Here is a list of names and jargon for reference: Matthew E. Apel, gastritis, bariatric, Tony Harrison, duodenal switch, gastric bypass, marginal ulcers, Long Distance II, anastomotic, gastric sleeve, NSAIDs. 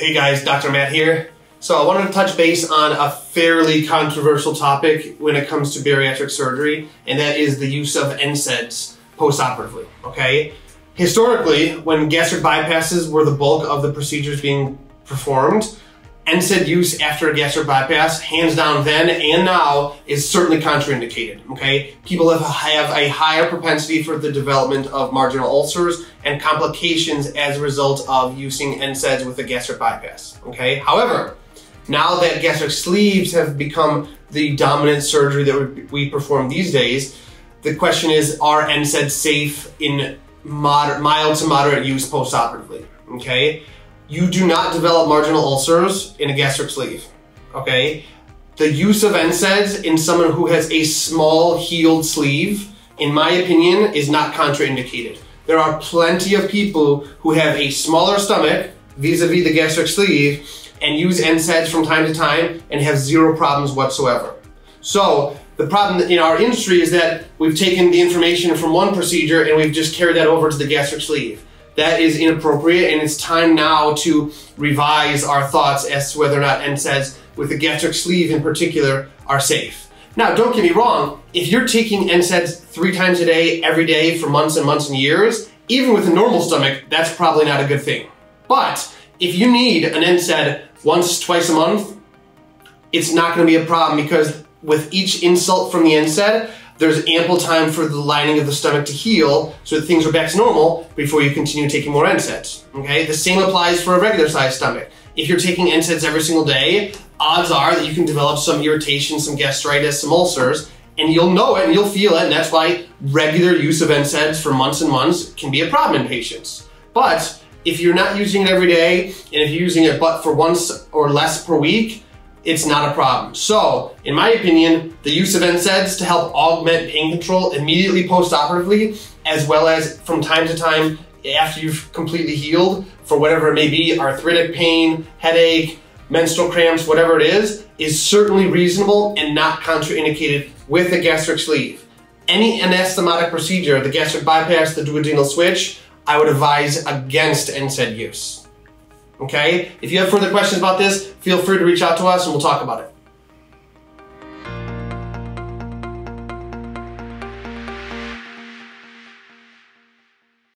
Hey guys, Dr. Matt here. So I wanted to touch base on a fairly controversial topic when it comes to bariatric surgery, and that is the use of NSAIDs postoperatively, okay? Historically, when gastric bypasses were the bulk of the procedures being performed, NSAID use after a gastric bypass, hands down then and now, is certainly contraindicated, okay? People have a higher propensity for the development of marginal ulcers and complications as a result of using NSAIDs with a gastric bypass, okay? However, now that gastric sleeves have become the dominant surgery that we perform these days, the question is, are NSAIDs safe in mild to moderate use postoperatively, okay? You do not develop marginal ulcers in a gastric sleeve, okay? The use of NSAIDs in someone who has a small healed sleeve, in my opinion, is not contraindicated. There are plenty of people who have a smaller stomach vis-a-vis the gastric sleeve and use NSAIDs from time to time and have zero problems whatsoever. So the problem in our industry is that we've taken the information from one procedure and we've just carried that over to the gastric sleeve. That is inappropriate, and it's time now to revise our thoughts as to whether or not NSAIDs with the gastric sleeve in particular are safe. Now, don't get me wrong, if you're taking NSAIDs 3 times a day, every day for months and months and years, even with a normal stomach, that's probably not a good thing. But if you need an NSAID once, twice a month, it's not going to be a problem, because with each insult from the NSAID, there's ample time for the lining of the stomach to heal so that things are back to normal before you continue taking more NSAIDs, okay? The same applies for a regular sized stomach. If you're taking NSAIDs every single day, odds are that you can develop some irritation, some gastritis, some ulcers, and you'll know it and you'll feel it, and that's why regular use of NSAIDs for months and months can be a problem in patients. But if you're not using it every day, and if you're using it but for once or less per week, it's not a problem. So, in my opinion, the use of NSAIDs to help augment pain control immediately postoperatively, as well as from time to time after you've completely healed, for whatever it may be, arthritic pain, headache, menstrual cramps, whatever it is certainly reasonable and not contraindicated with a gastric sleeve. Any anastomotic procedure, the gastric bypass, the duodenal switch, I would advise against NSAID use. Okay? If you have further questions about this, feel free to reach out to us and we'll talk about it.